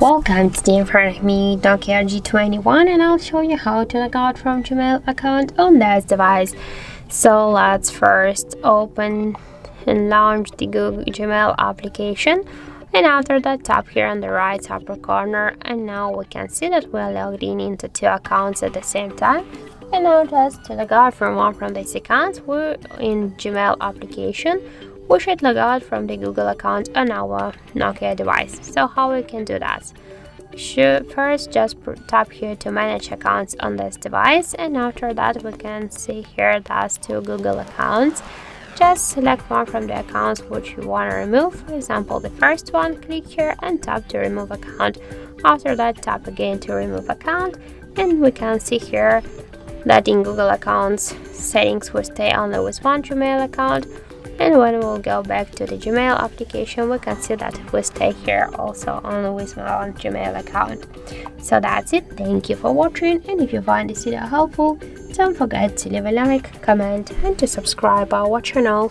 Welcome, today in front of me Nokia G21, and I'll show you how to log out from Gmail account on this device. So let's first open and launch the Google Gmail application, and after that tap here on the right upper corner, and now we can see that we are logged in into two accounts at the same time. And now just to log out from one from these accounts, we're in Gmail application. We should log out from the Google account on our Nokia device. So how we can do that? First, just tap here to manage accounts on this device, and after that we can see here that's two Google accounts. Just select one from the accounts which you want to remove, for example the first one, click here and tap to remove account. After that tap again to remove account, and we can see here that in Google accounts settings will stay only with one Gmail account, and when we'll go back to the Gmail application we can see that we stay here also only with my own Gmail account. So that's it, thank you for watching, and if you find this video helpful, don't forget to leave a like, comment and to subscribe our channel.